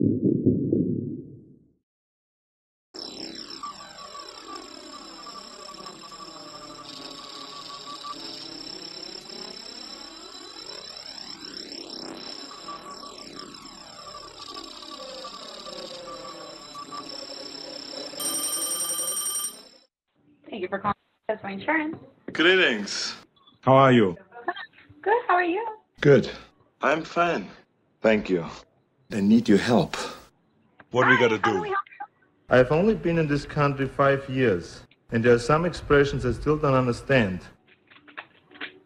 Thank you for calling my insurance. Greetings. How are you? Good. How are you? Good. I'm fine. Thank you. I need your help. What do we gotta do? I've only been in this country 5 years, and there are some expressions I still don't understand.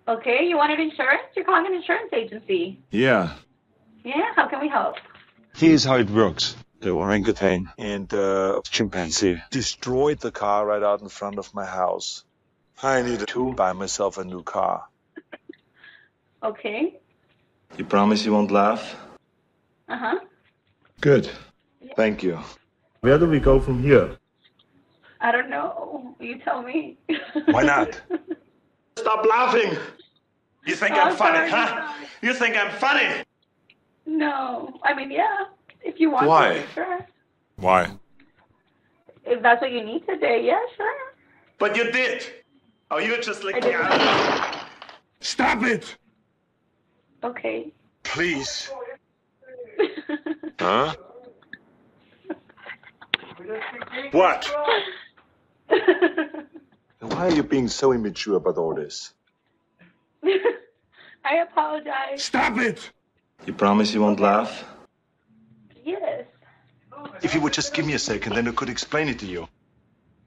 Okay, you wanted insurance? You're calling an insurance agency. Yeah. Yeah, how can we help? Here's how it works. The orangutan and the chimpanzee destroyed the car right out in front of my house. I needed to buy myself a new car. Okay. You promise you won't laugh? Uh-huh. Good. Yeah. Thank you. Where do we go from here? I don't know. You tell me. Why not? Stop laughing! You think I'm funny, huh? You think I'm funny? No. I mean, yeah. If you want to, sure. Why? If that's what you need today, yeah, sure. But you did! Oh, you just like... Stop it! Okay. Please. Huh? What? Why are you being so immature about all this? I apologize. Stop it! You promise you won't laugh? Yes. If you would just give me a second, then I could explain it to you.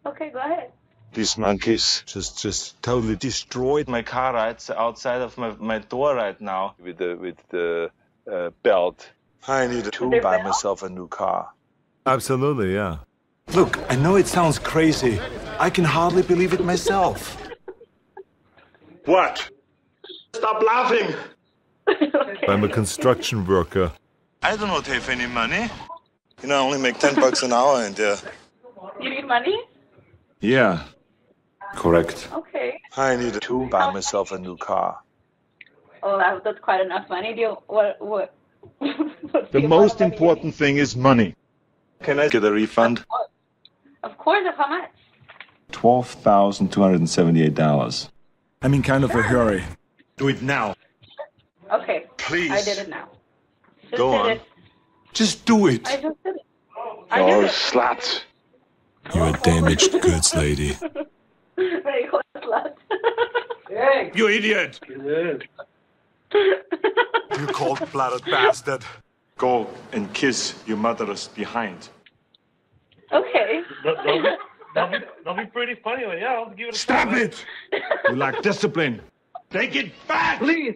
Okay, go ahead. These monkeys just totally destroyed my car right outside of my door right now with the belt. I need to buy myself a new car. Absolutely, yeah. Look, I know it sounds crazy. I can hardly believe it myself. What? Stop laughing! Okay. I'm a construction worker. I do not have any money. You know, I only make 10 bucks an hour and You need money? Yeah. Correct. Okay. I need to buy myself a new car. Oh, that's quite enough money. Do you... What? The most important thing is money. Can I get a refund? Of course, of how much? $12,278. I'm in kind of a hurry. Do it now. Okay. Please. I did it now. Go on. Just do it. I just did it. Oh, slut. You're a damaged goods lady. Very hot slut. You idiot. You cold-blooded bastard. Go and kiss your mother's behind. Okay. That'll be pretty funny, but yeah, I'll give it a Stop try. It! You lack discipline. Take it back! Please!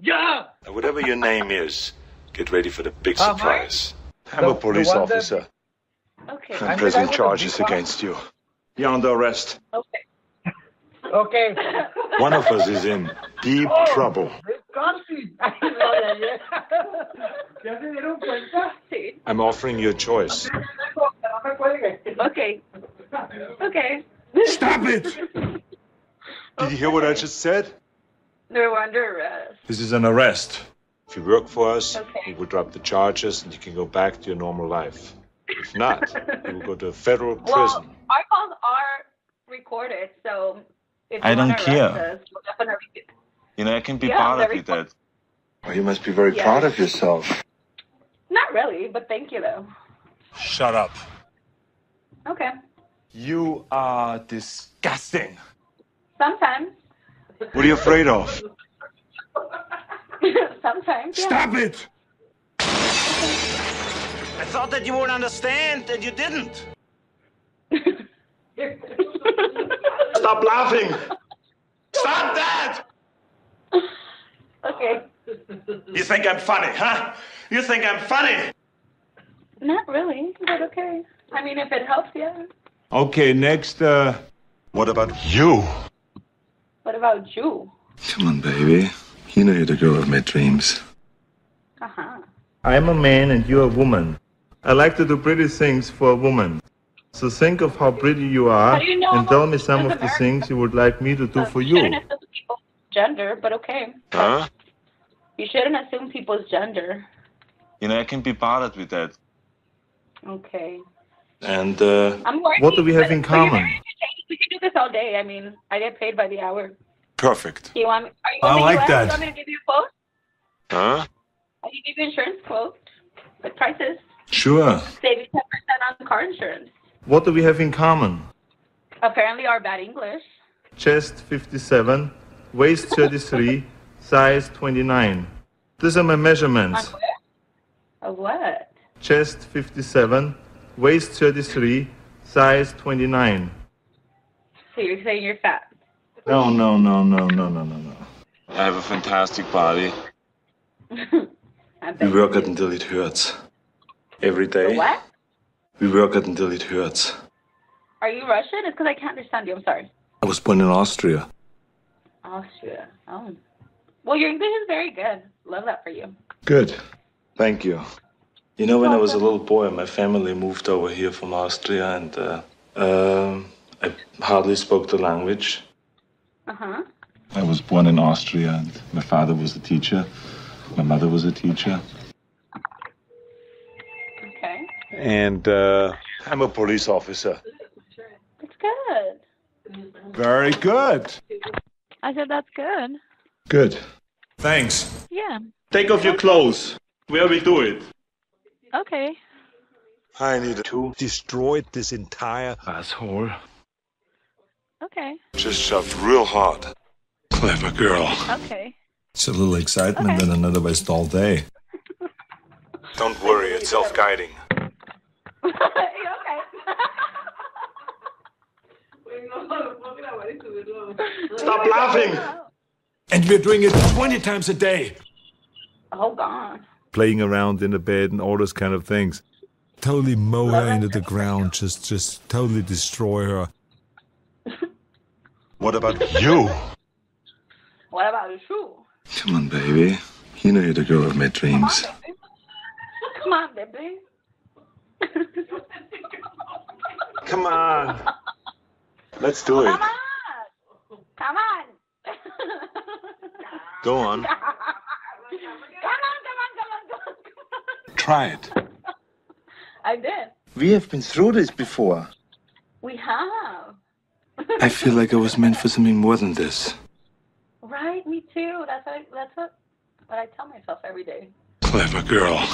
Yeah! Whatever your name is, get ready for the big surprise. I'm a police officer. Okay. I'm pressing charges against you. You're under arrest. Okay. Okay. One of us is in deep trouble. I'm offering you a choice. Okay. Okay. Stop it! Did you hear what I just said? They're under arrest. This is an arrest. If you work for us, we will drop the charges and you can go back to your normal life. If not, you will go to a federal prison. Well, our calls are recorded, so if I don't care. Us, we'll definitely... You know, I can be part of it. Well, you must be very proud of yourself. Not really, but thank you, though. Shut up. Okay. You are disgusting. Sometimes. What are you afraid of? Sometimes, yeah. Stop it! I thought that you would understand, and you didn't. Stop laughing! Stop that! Okay. You think I'm funny, huh? You think I'm funny? Not really, but okay. I mean, if it helps, yeah. Okay, next, what about you? What about you? Come on, baby. You know you're the girl of my dreams. Uh-huh. I'm a man and you're a woman. I like to do pretty things for a woman. So think of how pretty you are and tell me some of the things you would like me to do for you. Gender, but okay. Huh? You shouldn't assume people's gender. You know, I can be bothered with that. Okay. And what do we have in common? We can do this all day. I mean, I get paid by the hour. Perfect. Do you want me, do you want me to give you a quote? Huh? I can give you insurance quote with prices. Sure. Saving 10% on car insurance. What do we have in common? Apparently our bad English. Chest 57, waist 33, size 29. These are my measurements. On what? Of what? Chest 57, waist 33, size 29. So you're saying you're fat? No, no, no, no, no, no, no, no. I have a fantastic body. We work it until it hurts. Every day. What? We work it until it hurts. Are you Russian? It's because I can't understand you. I'm sorry. I was born in Austria. Austria. Oh. Well, your English is very good. Love that for you. Good. Thank you. You know, when I was a little boy, my family moved over here from Austria, and I hardly spoke the language. Uh-huh. I was born in Austria, and my father was a teacher. My mother was a teacher. Okay. And I'm a police officer. That's good. Very good. I said that's good. Good. Thanks. Yeah. Take off your clothes. Where we do it. Okay. I need to destroy this entire asshole. Okay. Just shoved real hard. Clever girl. Okay. It's a little excitement and another waste all day. Don't worry, it's self-guiding. Okay. Stop laughing! And we're doing it 20 times a day. Oh, God. Playing around in the bed and all those kind of things. Totally mow her into the ground, just totally destroy her. What about you? What about you? Come on, baby. You know you're the girl of my dreams. Come on, baby. Come on. Let's do it. Come on. Come on. Go on. Try it. I did. We have been through this before. We have. I feel like I was meant for something more than this. Right, me too. That's what I tell myself every day. Clever girl.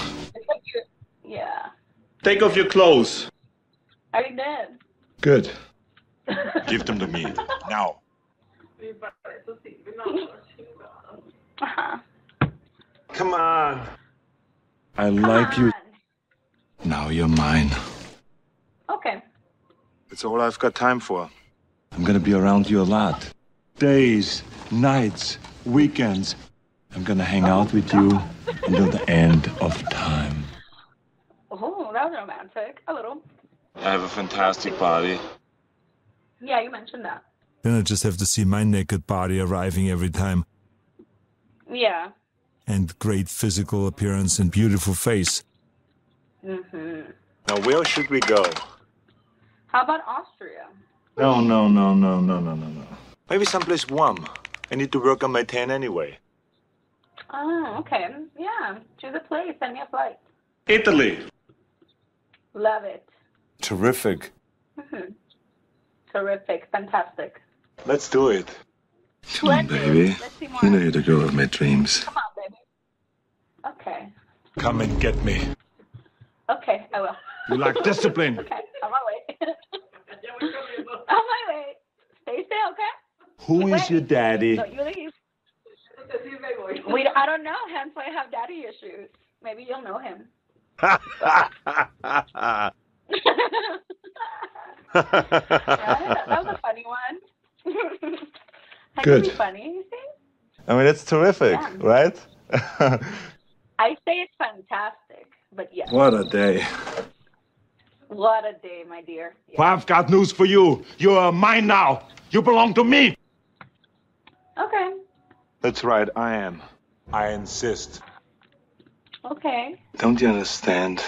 Yeah. Take off your clothes. I did. Good. Give them to me now. Come on. I like you. Now you're mine. Okay. It's all I've got time for. I'm gonna be around you a lot. Days, nights, weekends. I'm gonna hang out with you until the end of time. Oh, that was romantic. A little. I have a fantastic body. Yeah, you mentioned that. Then I just have to see my naked body arriving every time. Yeah. And great physical appearance and beautiful face. Mm-hmm. Now, where should we go? How about Austria? No, no, no, no, no, no, no, no. Maybe someplace warm. I need to work on my tan anyway. Oh, okay. Yeah, choose a place. Send me a flight. Italy. Love it. Terrific. Mm-hmm. Terrific. Fantastic. Let's do it. Come on, baby. You know you're the girl of my dreams. Come on. Okay. Come and get me. Okay, I will. You lack discipline. Okay, on my way. On my way. Stay still, okay? Who is your daddy? No, you leave. I don't know him, so I have daddy issues. Maybe you'll know him. That was a funny one. That could be funny, you think? I mean, it's terrific, right? I say it's fantastic, but yes. What a day. What a day, my dear. Yes. Well, I've got news for you. You are mine now. You belong to me. Okay. That's right, I am. I insist. Okay. Don't you understand?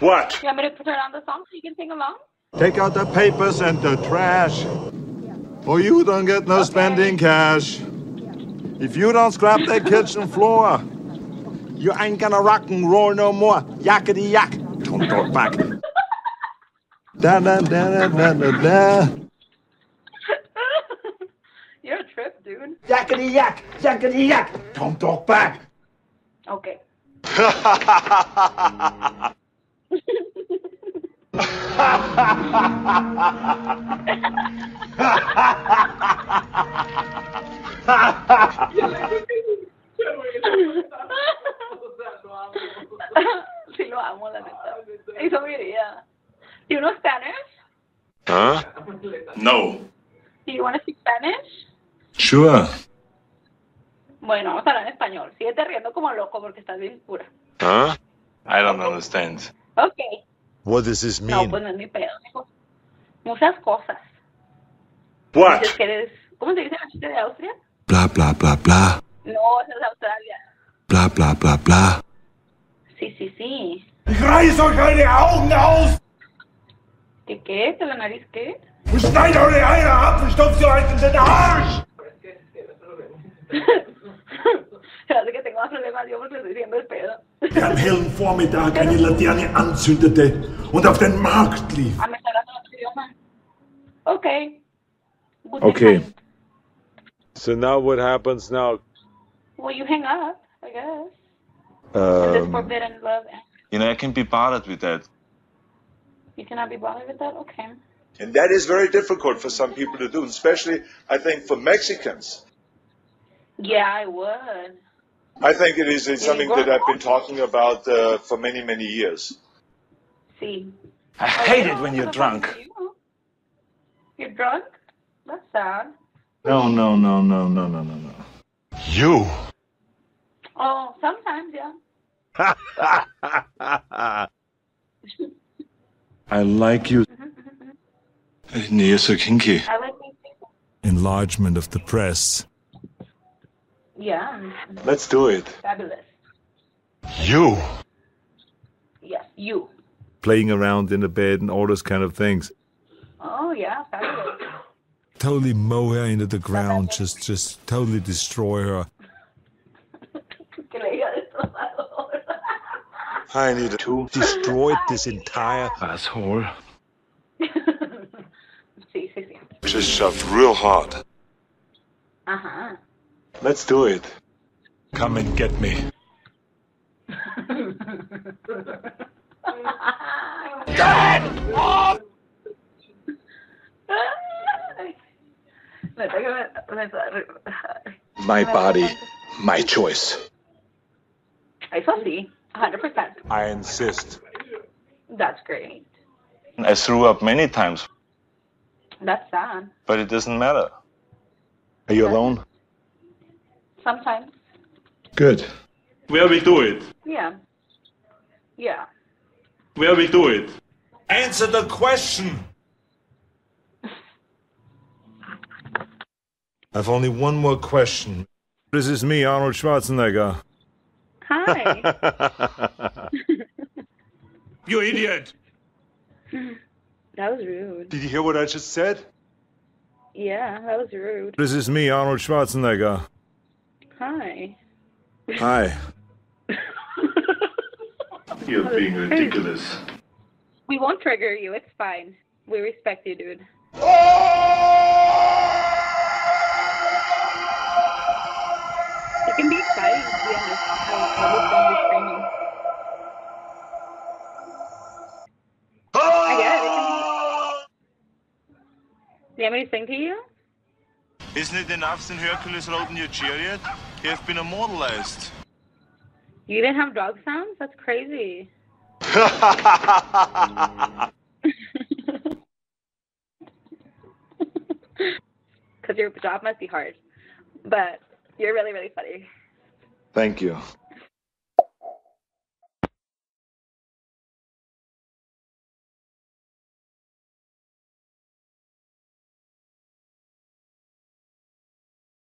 What? You want me to turn on the song so you can sing along? Take out the papers and the trash. Or you don't get no spending cash. Yeah. If you don't scrap that kitchen floor, you ain't gonna rock and roll no more. Yakety yak. Don't talk back. Da da da da da da da. You're a trip, dude. Yakety yak. Yakety yak. Don't talk back. Okay. Sí, lo amo, la neta. Eso diría. Do you know Spanish? Huh? No. Do you want to speak Spanish? Sure. Bueno, vamos a hablar en español. Síguete riendo como loco porque estás bien pura. Huh? I don't understand. Okay. What does this mean? No, pues no es mi pedo, hijo. Muchas cosas. What? Dices que eres... ¿Cómo se dice la chiste de Austria? Bla, bla, bla, bla. No, esa es Australia. Bla, bla, bla, bla. Sí, sí, sí. Ich reiß euch eure Augen aus! ¿Qué qué? ¿Te la nariz qué? Ich schneide eure Eier ab und stopfe euch in den Arsch! Hace que tengo más problemas yo porque estoy siendo el pedo. Am hellen Vormittag eine Laterne anzündete und auf den Markt lief. Okay. Okay. So now what happens now? Well, you hang up, I guess. This forbidden love. You know, I can be bothered with that. You cannot be bothered with that? Okay. And that is very difficult for some people to do, especially, I think, for Mexicans. Yeah, I would. I think it is something that I've been talking about for many, many years. See, I hate it when you're drunk. You're drunk? That's sad. No, no, no, no, no, no, no, no. You. Oh, sometimes, yeah. I like you. You're so kinky. I like me too. Enlargement of the press. Yeah. Let's do it. Fabulous. You. Yes, you. Playing around in the bed and all those kind of things. Oh yeah, fabulous. Totally mow her into the ground, just totally destroy her. I need to destroy this entire asshole. Just shoved real hard. Uh-huh. Let's do it. Come and get me. Get off! My body, my choice. I shall see, 100%. I insist. That's great. I threw up many times. That's sad. But it doesn't matter. Are you alone? Sometimes. Good. Where we do it? Yeah. Yeah. Where we do it? Answer the question! I've only one more question. This is me, Arnold Schwarzenegger. Hi. You idiot! That was rude. Did you hear what I just said? Yeah, that was rude. This is me, Arnold Schwarzenegger. Hi. Hi. You're being ridiculous. We won't trigger you, it's fine. We respect you, dude. It can be exciting to be honest. I get it, it can be. Do you have me to sing to you? Isn't it enough since Hercules rode in your chariot? You have been immortalized. You didn't have dog sounds? That's crazy. Because your job must be hard. But you're really, really funny. Thank you.